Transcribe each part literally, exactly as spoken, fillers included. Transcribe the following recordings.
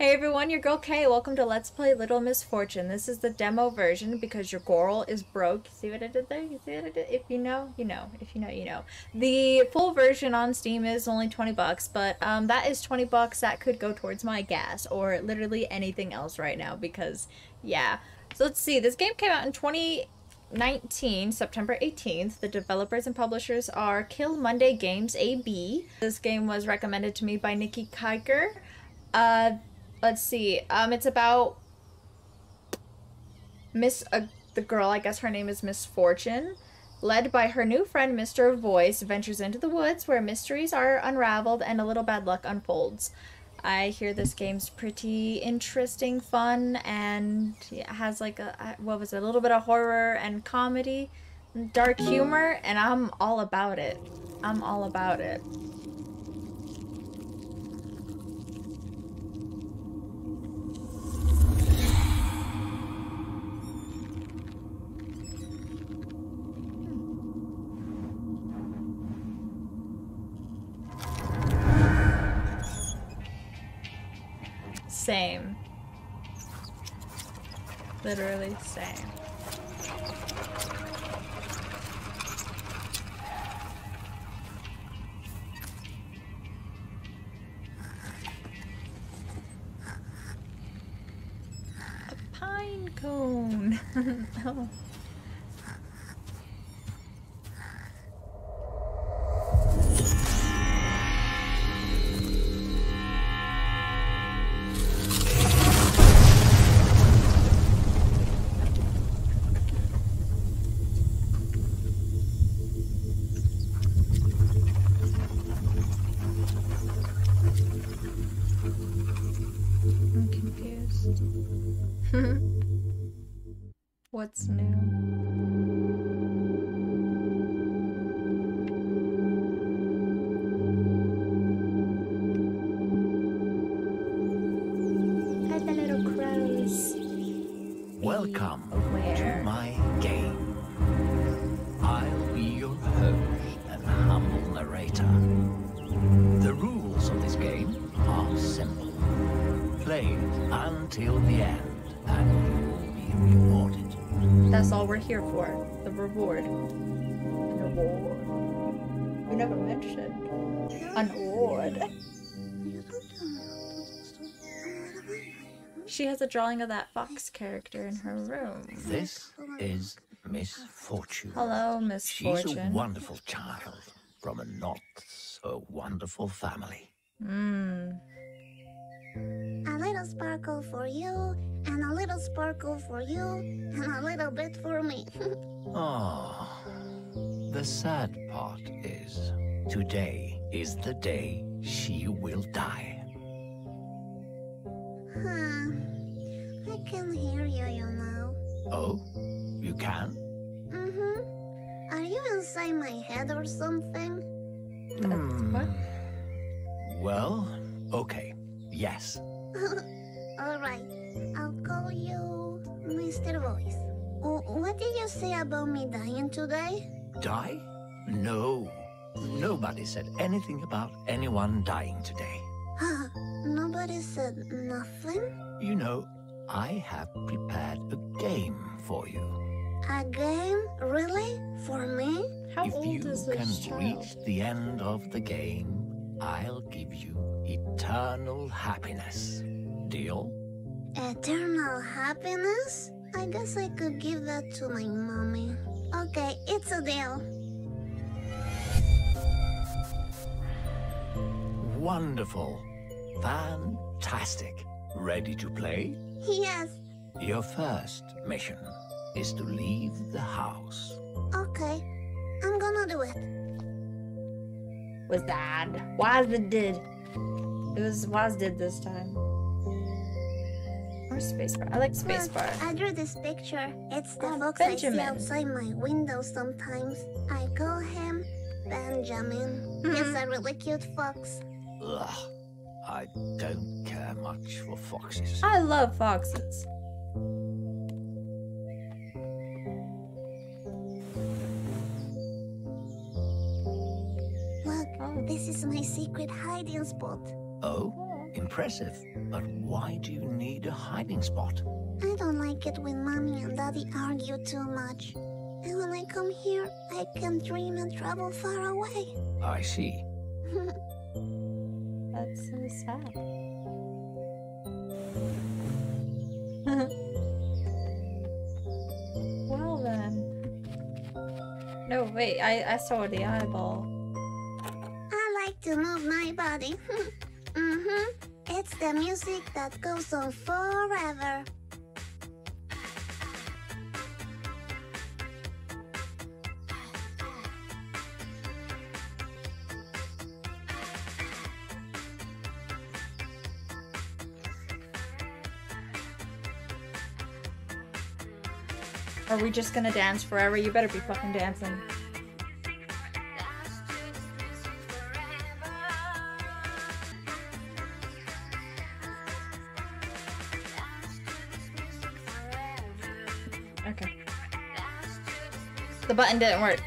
Hey everyone, your girl Kay. Welcome to Let's Play Little Misfortune. This is the demo version because your girl is broke. See what I did there? You see what I did? If you know, you know. If you know, you know. The full version on Steam is only twenty bucks, but um, that is twenty bucks. That could go towards my gas or literally anything else right now because, yeah. So let's see. This game came out in twenty nineteen, September eighteenth. The developers and publishers are Kill Monday Games A B. This game was recommended to me by Niki Kyker. Uh, let's see. Um, it's about Miss uh, the girl. I guess her name is Misfortune. Led by her new friend, Mister Voice, ventures into the woods where mysteries are unraveled and a little bad luck unfolds. I hear this game's pretty interesting, fun, and it has like a, what was it, a little bit of horror and comedy, and dark humor, and I'm all about it. I'm all about it. Same. Literally same. A pine cone. Oh. What's new? Hi, the little crows. Welcome Where? to my game. I'll be your host and humble narrator. The rules of this game are simple. Play until the end, and you will be rewarded. That's all we're here for. The reward. Reward. We never mentioned an award. She has a drawing of that fox character in her room. This is Misfortune. Hello, Misfortune. She's a wonderful child from a not so wonderful family. Mmm. A little sparkle for you, and a little sparkle for you, and a little bit for me. Oh, the sad part is, today is the day she will die. Huh. I can hear you, you know. Oh, you can? Mm-hmm. Are you inside my head or something? Mm. What? Well, okay. Yes. All right. I'll call you Mister Voice. What did you say about me dying today? Die? No. Nobody said anything about anyone dying today. Nobody said nothing? You know, I have prepared a game for you. A game? Really? For me? How old is this child? If you can reach the end of the game, I'll give you eternal happiness. Deal? Eternal happiness? I guess I could give that to my mommy. Okay, it's a deal. Wonderful. Fantastic. Ready to play? Yes. Your first mission is to leave the house. Okay, I'm gonna do it. Was that? Waz did. It was Waz did this time. Or spacebar. I like spacebar. I drew this picture. It's the oh, box Benjamin. I see outside my window sometimes. I call him Benjamin. Mm-hmm. He's a really cute fox. Ugh. I don't care much for foxes. I love foxes. This is my secret hiding spot. Oh? Impressive, but why do you need a hiding spot? I don't like it when Mommy and Daddy argue too much. And when I come here, I can dream and travel far away. I see. That's so sad. Well then. No, wait, I, I saw the eyeball. I like to move my body. Mm-hmm. It's the music that goes on forever. Are we just gonna dance forever? You better be fucking dancing. Okay. The button didn't work.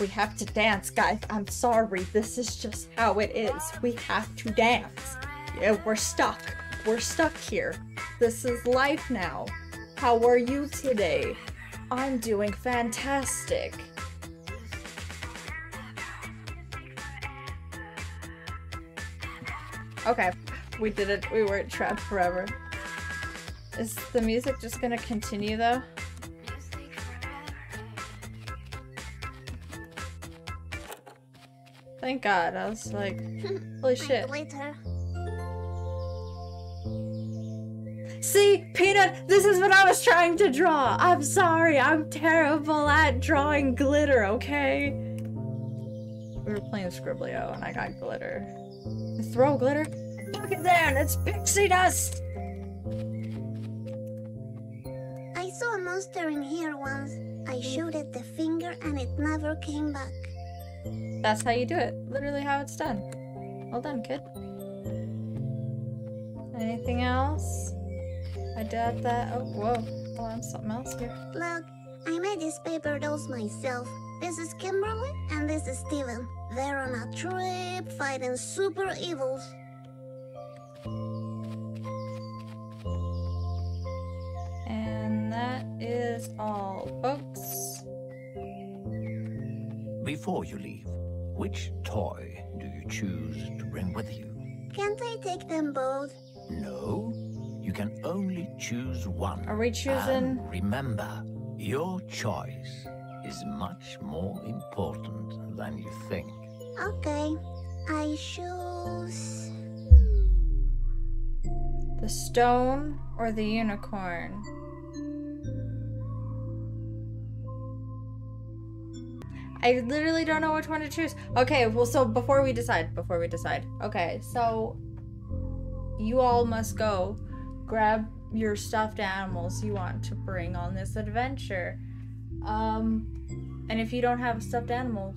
We have to dance, guys. I'm sorry. This is just how it is. We have to dance. Yeah, we're stuck. We're stuck here. This is life now. How are you today? I'm doing fantastic. Okay, we did it. We weren't trapped forever. Is the music just gonna continue though? Thank God. I was like, holy shit. See, Peanut, this is what I was trying to draw. I'm sorry, I'm terrible at drawing glitter, okay? We were playing Scribblio and I got glitter. Throw glitter? Look at that, it's pixie dust! I saw a monster in here once. I showed it the finger and it never came back. That's how you do it. Literally how it's done. Well done, kid. Anything else? I doubt that. Oh, whoa. Hold on, something else here. Look, I made these paper dolls myself. This is Kimberly, and this is Steven. They're on a trip fighting super evils. And that is all, folks. Before you leave, which toy do you choose to bring with you? Can't I take them both? No. You can only choose one. Are we choosing? And remember, your choice is much more important than you think. Okay, I choose the stone or the unicorn. I literally don't know which one to choose. Okay, well, so before we decide, before we decide, okay, so you all must go. Grab your stuffed animals you want to bring on this adventure. Um, and if you don't have a stuffed animal,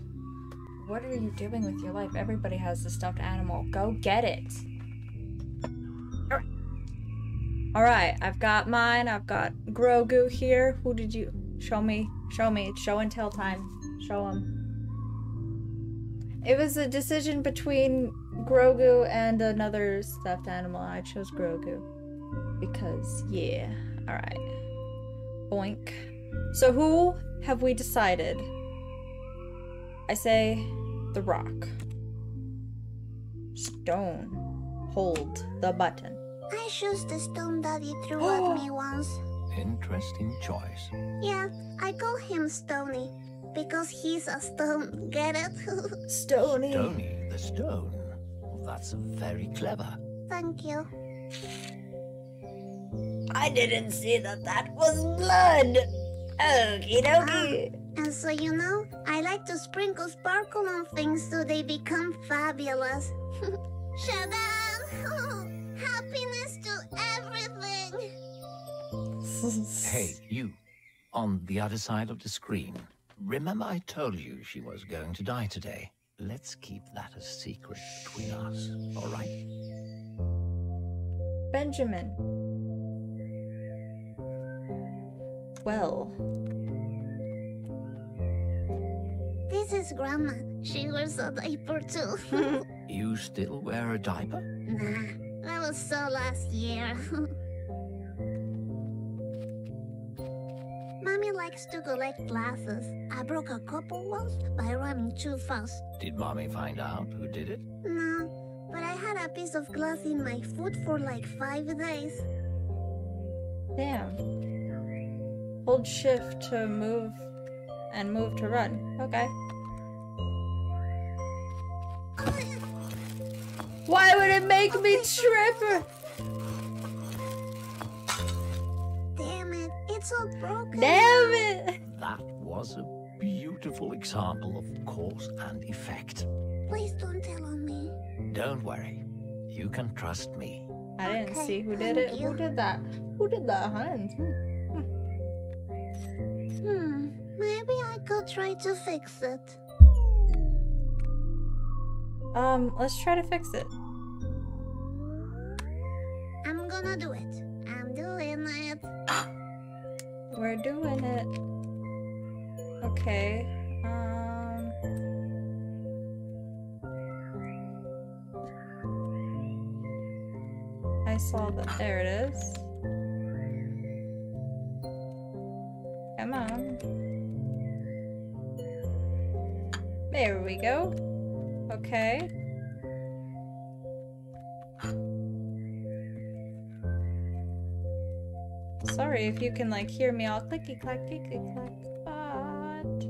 what are you doing with your life? Everybody has a stuffed animal. Go get it. All right, I've got mine. I've got Grogu here. Who did you? Show me. Show me. Show and tell time. Show him. It was a decision between Grogu and another stuffed animal. I chose Grogu. Because, yeah. Alright. Boink. So who have we decided? I say the rock. Stone. Hold the button. I chose the stone Daddy threw at me once. Interesting choice. Yeah, I call him Stony. Because he's a stone. Get it? Stony. Stony the stone. That's very clever. Thank you. I didn't see that that was blood! Okie dokie! Ah, and so you know, I like to sprinkle sparkle on things so they become fabulous. Shadam! Oh, happiness to everything! Hey, you. On the other side of the screen. Remember I told you she was going to die today? Let's keep that a secret between us, alright? Benjamin. Well, this is Grandma. She wears a diaper too. You still wear a diaper? Nah, that was so last year. Mommy likes to collect glasses. I broke a couple once by running too fast. Did Mommy find out who did it? No, but I had a piece of glass in my foot for like five days. Damn. Hold shift to move and move to run. Okay. Why would it make me trip? Damn it, it's all broken. Damn it! That was a beautiful example of cause and effect. Please don't tell on me. Don't worry. You can trust me. I didn't okay, see who did it. You. Who did that? Who did that, Hans? Hmm. hmm. Maybe I could try to fix it. Um, let's try to fix it. I'm gonna do it. I'm doing it. We're doing it. Okay. Um. I saw that. There it is. Come on. There we go. Okay. Sorry if you can like hear me all clicky clack clicky clack, but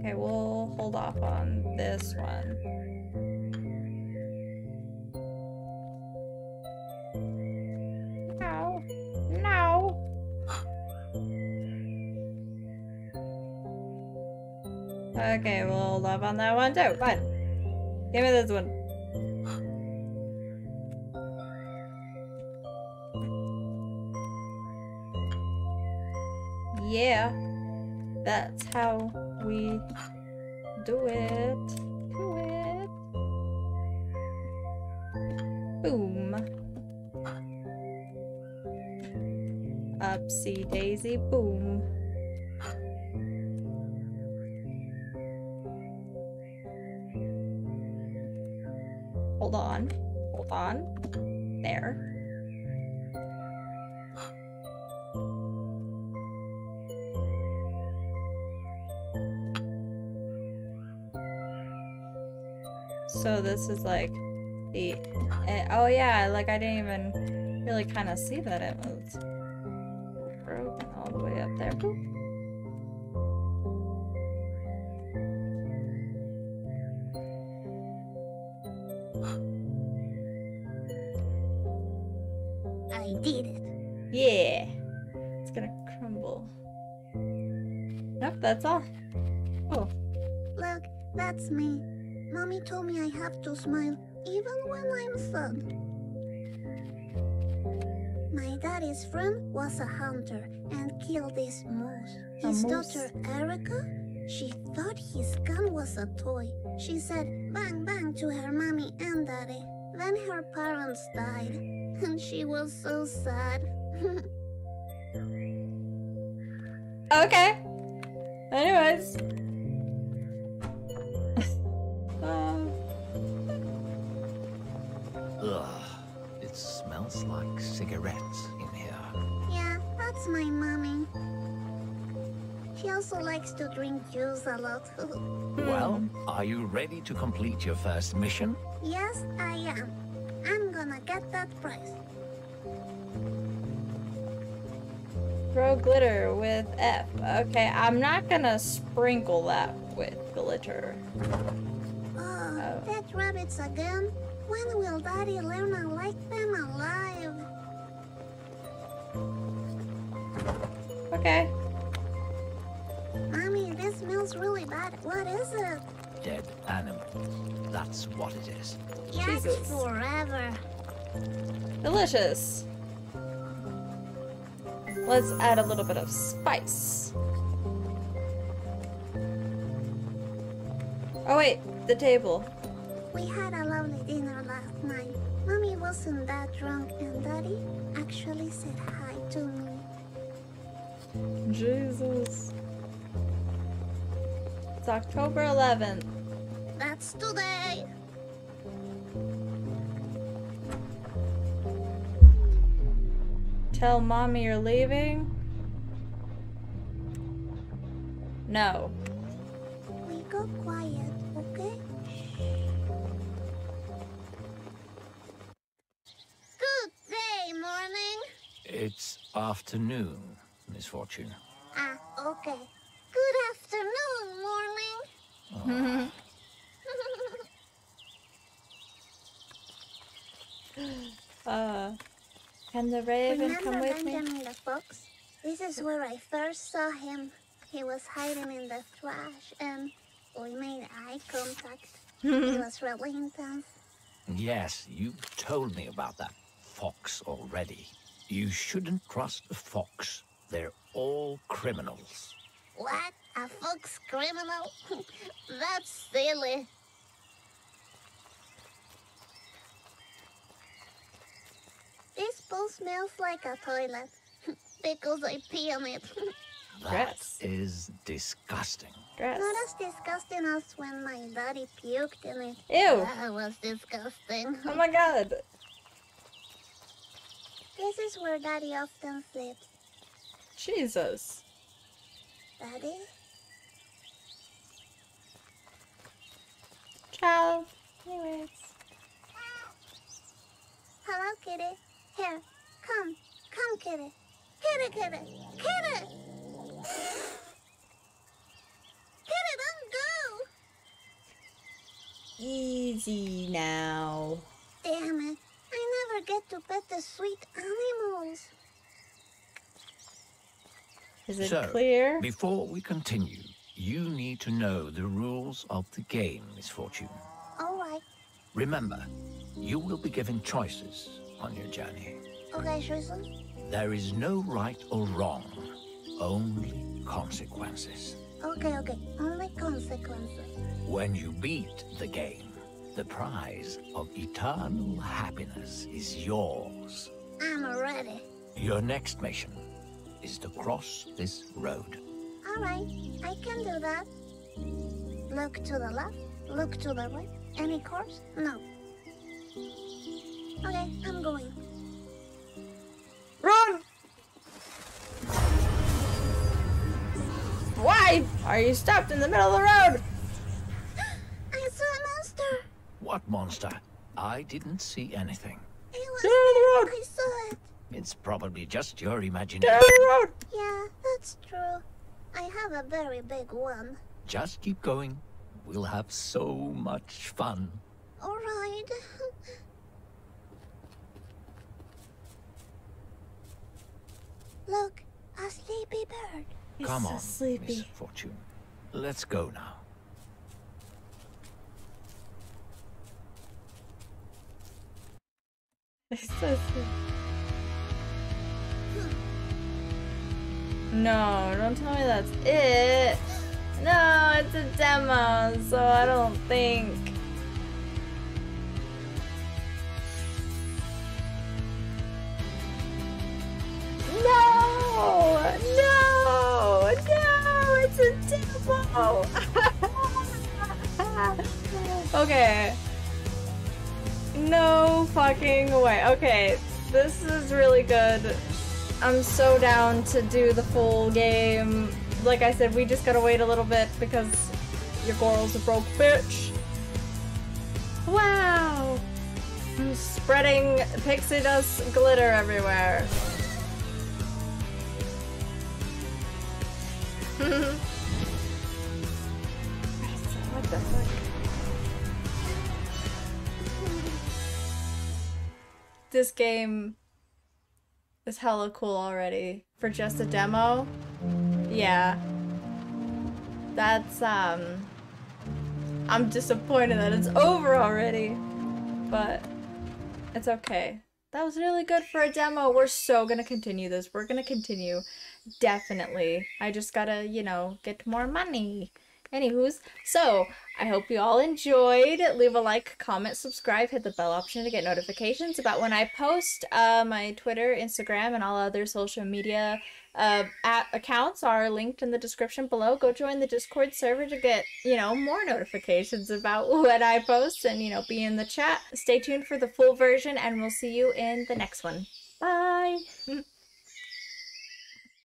okay, we'll hold off on this one. Okay, we'll hold up on that one too. Fine. Give me this one. Yeah. That's how we do it. Do it. Boom. Upsy daisy boom. Hold on, hold on, there. So this is like the, it, oh yeah, like I didn't even really kind of see that it was broken all the way up there. Boop. Did it. Yeah. It's gonna crumble. Nope, that's all. Oh. Look, that's me. Mommy told me I have to smile even when I'm sad. My daddy's friend was a hunter and killed this moose. His daughter Erica, she thought his gun was a toy. She said bang bang to her mommy and daddy. Then her parents died. And she was so sad. Okay. Anyways. um. Ugh, it smells like cigarettes in here. Yeah, that's my mommy. She also likes to drink juice a lot. Well, are you ready to complete your first mission? Yes, I am. I'm gonna get that prize. Throw glitter with F. Okay, I'm not gonna sprinkle that with glitter. Oh, oh. Dead rabbits again? When will Daddy learn I like them alive? Okay. Mommy, this smells really bad. What is it? Dead animals. That's what it is. Yes, Jesus. Forever. Delicious. Let's add a little bit of spice. Oh wait, the table. We had a lovely dinner last night. Mommy wasn't that drunk and Daddy actually said hi to me. Jesus. It's October eleventh. That's today. Tell mommy you're leaving? No. We go quiet, okay? Good day, morning. It's afternoon, Misfortune. Ah, okay. Good afternoon, morning. Oh. uh, can the raven Remember come with Benjamin me? The fox? This is where I first saw him. He was hiding in the trash, and we made eye contact. It was really intense. Yes, you told me about that fox already. You shouldn't trust a fox. They're all criminals. What? A fox criminal? That's silly. This bowl smells like a toilet, because I pee on it. That is disgusting. Gross. Not as disgusting as when my daddy puked in it. Ew! That was disgusting. Oh my god! This is where daddy often sleeps. Jesus. Daddy? Ciao. Anyways. Hello, kitty. Here. Come. Come, kitty. Kitty, kitty. Kitty! Kitty, don't go! Easy now. Damn it. I never get to pet the sweet animals. Is it so, clear? Before we continue, you need to know the rules of the game, Misfortune. All right. Remember, you will be given choices on your journey. Okay, Susan. There is no right or wrong, only consequences. Okay, okay, only consequences. When you beat the game, the prize of eternal happiness is yours. I'm ready. Your next mission is to cross this road. All right, I can do that. Look to the left, look to the right. Any course? No. Okay, I'm going. Run! Why are you stopped in the middle of the road? I saw a monster. What monster? I didn't see anything. It was the road. I saw it. It's probably just your imagination. Yeah, that's true. I have a very big one. Just keep going. We'll have so much fun. All right. Look, a sleepy bird. He's Come so on, sleepy. Misfortune. Let's go now. It's so sleepy. No, don't tell me that's it. No, it's a demo, so I don't think. No! No! No! It's a demo! Okay. No fucking way. Okay, this is really good. I'm so down to do the full game. Like I said, we just gotta wait a little bit because your girl's a broke bitch. Wow! I'm spreading pixie dust glitter everywhere. What the fuck? This game is hella cool already for just a demo. Yeah, that's um I'm disappointed that it's over already, but it's okay. That was really good for a demo. We're so gonna continue this. We're gonna continue, definitely. I just gotta, you know, get more money. Anywho's, so I hope you all enjoyed. Leave a like, comment, subscribe, hit the bell option to get notifications about when I post. Uh, my Twitter, Instagram, and all other social media uh, at accounts are linked in the description below. Go join the Discord server to get, you know, more notifications about what I post and, you know, be in the chat. Stay tuned for the full version, and we'll see you in the next one. Bye!